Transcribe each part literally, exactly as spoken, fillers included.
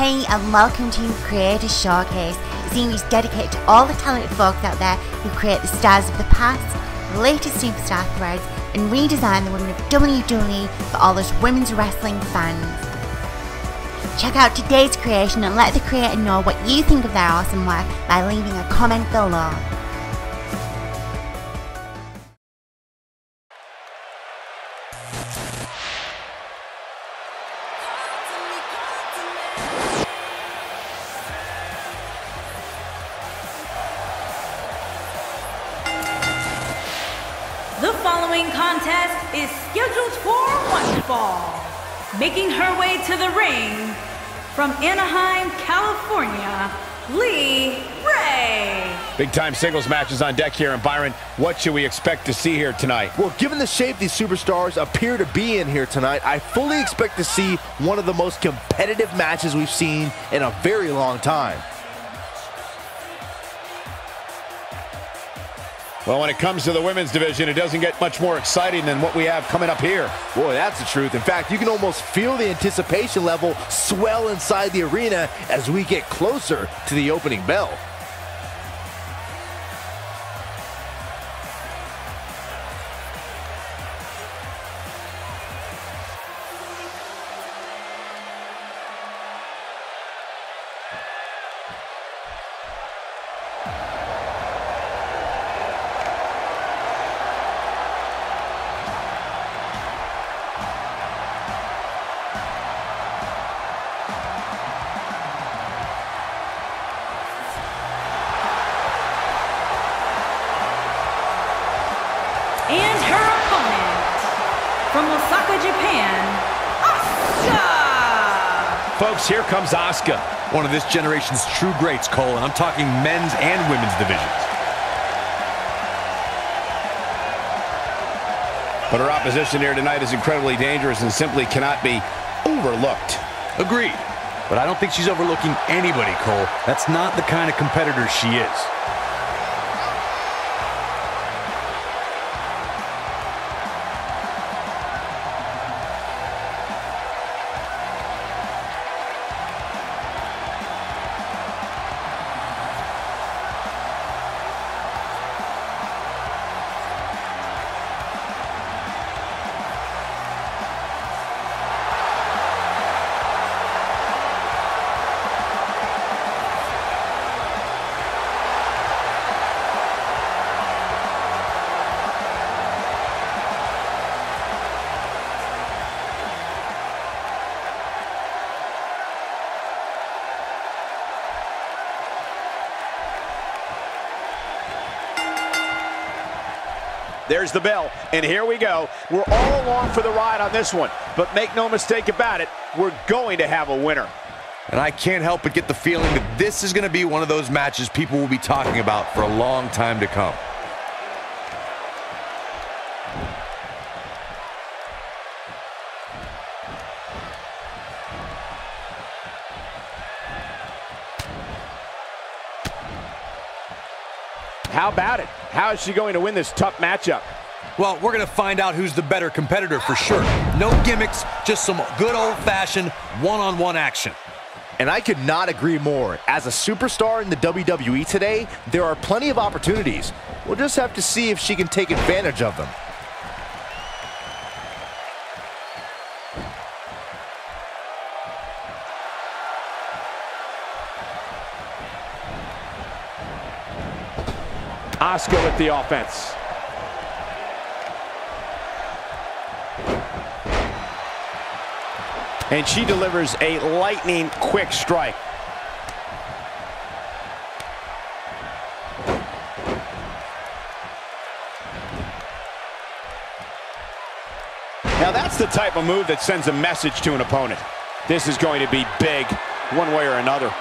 Hey and welcome to Creator Showcase, a series dedicated to all the talented folk out there who create the stars of the past, the latest superstar threads and redesign the women of W W E for all those women's wrestling fans. Check out today's creation and let the creator know what you think of their awesome work by leaving a comment below. The following contest is scheduled for one fall. Making her way to the ring, from Anaheim, California, Lee Ray. Big time singles matches on deck here, and Byron, what should we expect to see here tonight? Well, given the shape these superstars appear to be in here tonight, I fully expect to see one of the most competitive matches we've seen in a very long time. Well, when it comes to the women's division, it doesn't get much more exciting than what we have coming up here. Boy, that's the truth. In fact, you can almost feel the anticipation level swell inside the arena as we get closer to the opening bell. And her opponent, from Osaka, Japan, Asuka! Folks, here comes Asuka, one of this generation's true greats, Cole, and I'm talking men's and women's divisions. But her opposition here tonight is incredibly dangerous and simply cannot be overlooked. Agreed. But I don't think she's overlooking anybody, Cole. That's not the kind of competitor she is. There's the bell, and here we go. We're all along for the ride on this one, but make no mistake about it, we're going to have a winner. And I can't help but get the feeling that this is going to be one of those matches people will be talking about for a long time to come. How about it? How is she going to win this tough matchup? Well, we're going to find out who's the better competitor for sure. No gimmicks, just some good old-fashioned one-on-one action. And I could not agree more. As a superstar in the W W E today, there are plenty of opportunities. We'll just have to see if she can take advantage of them. Asuka with the offense. And she delivers a lightning quick strike. Now that's the type of move that sends a message to an opponent. This is going to be big, one way or another.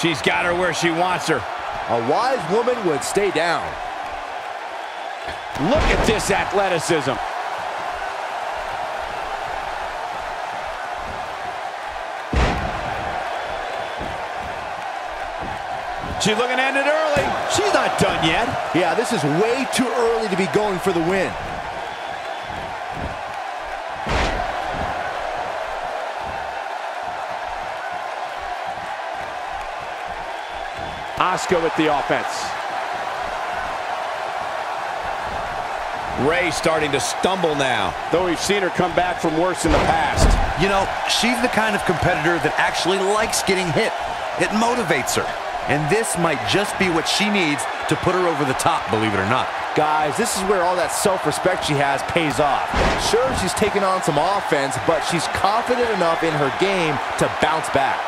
She's got her where she wants her. A wise woman would stay down. Look at this athleticism. She's looking at it early. She's not done yet. Yeah, this is way too early to be going for the win. Asuka with the offense. Ray starting to stumble now, though we've seen her come back from worse in the past. You know, she's the kind of competitor that actually likes getting hit. It motivates her. And this might just be what she needs to put her over the top, believe it or not. Guys, this is where all that self-respect she has pays off. Sure, she's taking on some offense, but she's confident enough in her game to bounce back.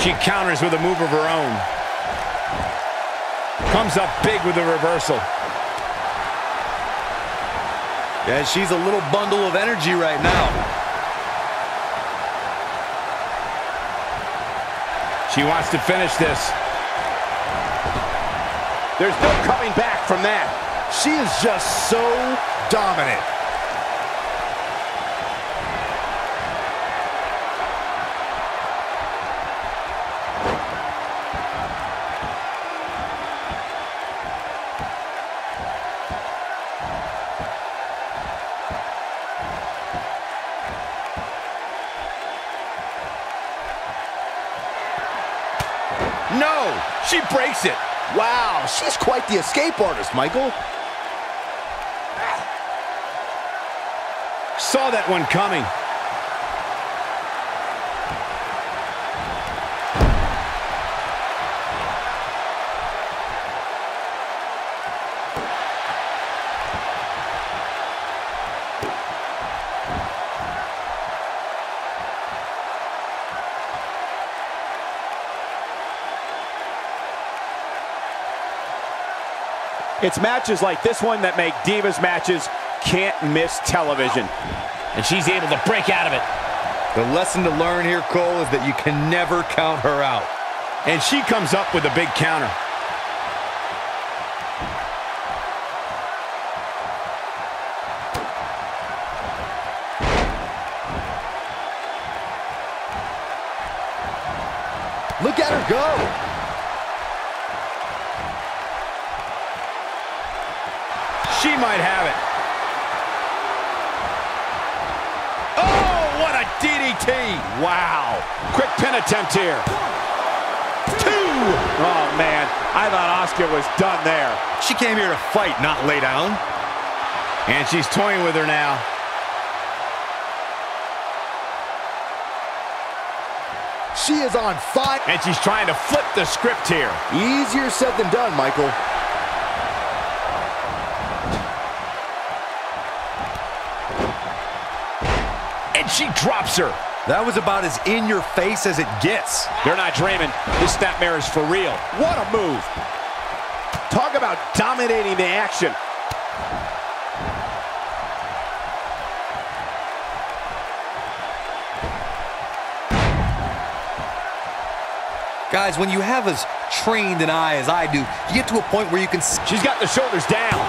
She counters with a move of her own. Comes up big with a reversal. And she's a little bundle of energy right now. She wants to finish this. There's no coming back from that. She is just so dominant. No, she breaks it. Wow, she's quite the escape artist, Michael. Saw that one coming. It's matches like this one that make Divas matches can't miss television. And she's able to break out of it. The lesson to learn here, Cole, is that you can never count her out. And she comes up with a big counter. Look at her go. She might have it. Oh, what a D D T. Wow. Quick pin attempt here. One, two. Two. Oh, man. I thought Asuka was done there. She came here to fight, not lay down. And she's toying with her now. She is on fire. And she's trying to flip the script here. Easier said than done, Michael. She drops her. That was about as in your face as it gets. They're not dreaming. This snapmare is for real. What a move. Talk about dominating the action. Guys, when you have as trained an eye as I do, you get to a point where you can... She's got the shoulders down.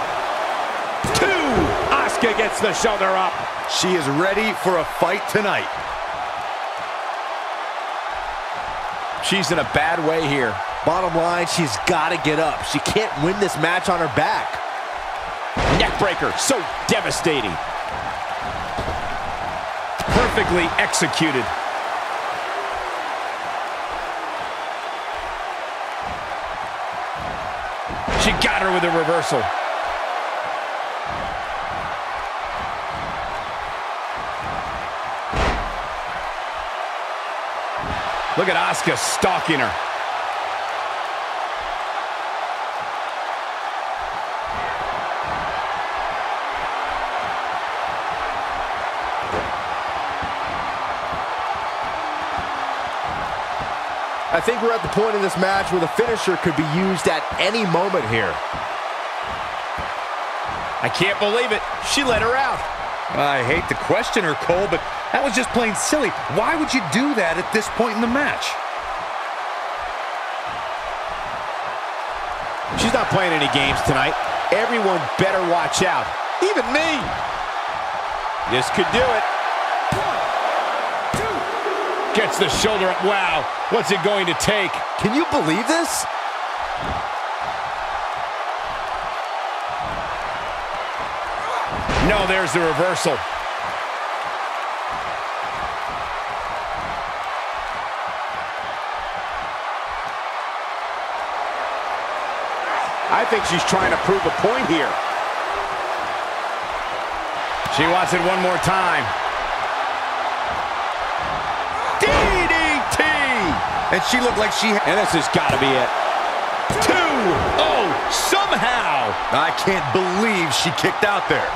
Two. Asuka gets the shoulder up. She is ready for a fight tonight. She's in a bad way here. Bottom line, she's got to get up. She can't win this match on her back. Neckbreaker, so devastating. Perfectly executed. She got her with a reversal. Look at Asuka stalking her. I think we're at the point in this match where the finisher could be used at any moment here. I can't believe it. She let her out. I hate to question her, Cole, but that was just plain silly. Why would you do that at this point in the match? She's not playing any games tonight. Everyone better watch out. Even me. This could do it. One, two. Gets the shoulder up. Wow, what's it going to take? Can you believe this? No, there's the reversal. I think she's trying to prove a point here. She wants it one more time. D D T! And she looked like she had... And this has got to be it. Two! Oh, somehow! I can't believe she kicked out there.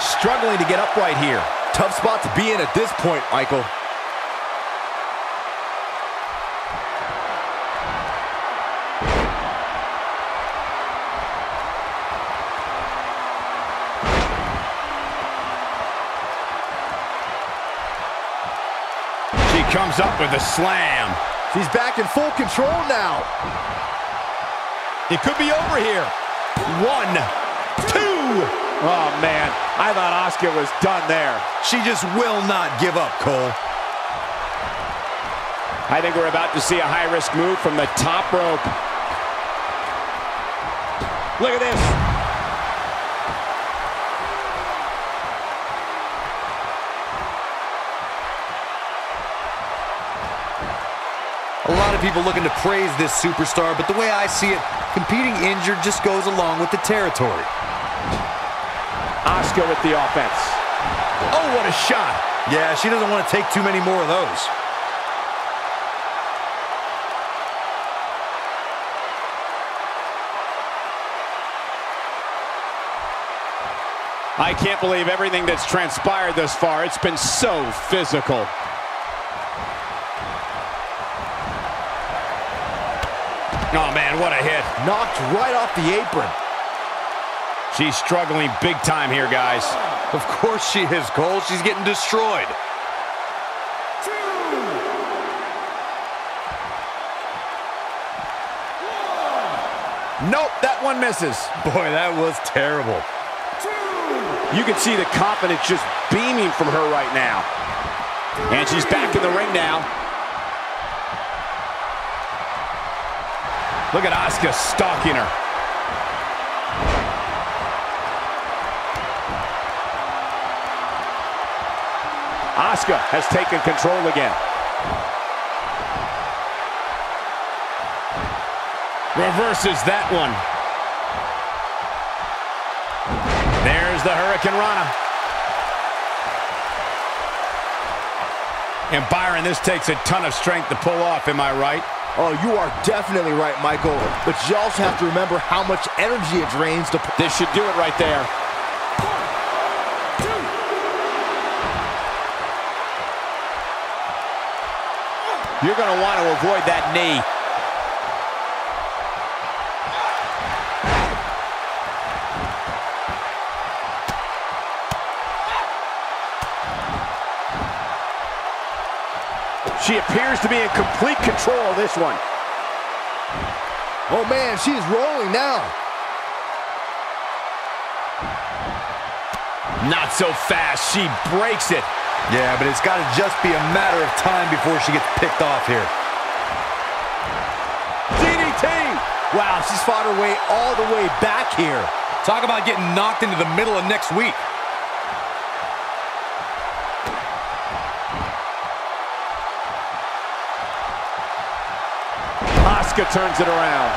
Struggling to get upright here. Tough spot to be in at this point, Michael. Comes up with a slam. She's back in full control now. It could be over here. One, two. Oh, man. I thought Asuka was done there. She just will not give up, Cole. I think we're about to see a high-risk move from the top rope. Look at this. A lot of people looking to praise this superstar, but the way I see it, competing injured just goes along with the territory. Asuka with the offense. Oh, what a shot. Yeah, she doesn't want to take too many more of those. I can't believe everything that's transpired thus far. It's been so physical. Oh, man, what a hit. Knocked right off the apron. She's struggling big time here, guys. Of course she is, Cole. She's getting destroyed. Two. One. Nope, that one misses. Boy, that was terrible. Two. You can see the confidence just beaming from her right now. Three. And she's back in the ring now. Look at Asuka stalking her. Asuka has taken control again. Reverses that one. There's the Hurricane Rana. And Byron, this takes a ton of strength to pull off, am I right? Oh, you are definitely right, Michael. But you also have to remember how much energy it drains to... This should do it right there. One, two. You're going to want to avoid that knee. She appears to be in complete control of this one. Oh, man, she's rolling now. Not so fast. She breaks it. Yeah, but it's got to just be a matter of time before she gets picked off here. D D T! Wow, she's fought her way all the way back here. Talk about getting knocked into the middle of next week. Asuka turns it around.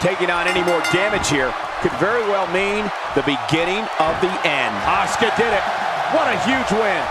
Taking on any more damage here could very well mean the beginning of the end. Asuka did it. What a huge win.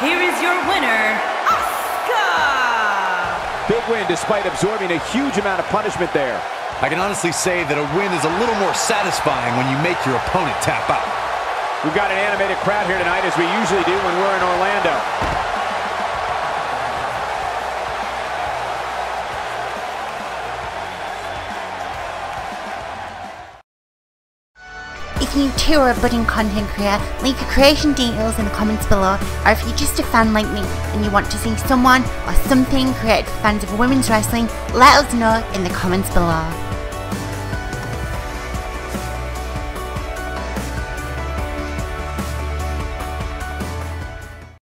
Here is your winner, Asuka! big win despite absorbing a huge amount of punishment there. I can honestly say that a win is a little more satisfying when you make your opponent tap out. We've got an animated crowd here tonight, as we usually do when we're in Orlando. If you too are a budding content creator, leave your creation details in the comments below, or if you're just a fan like me and you want to see someone or something created for fans of women's wrestling, let us know in the comments below.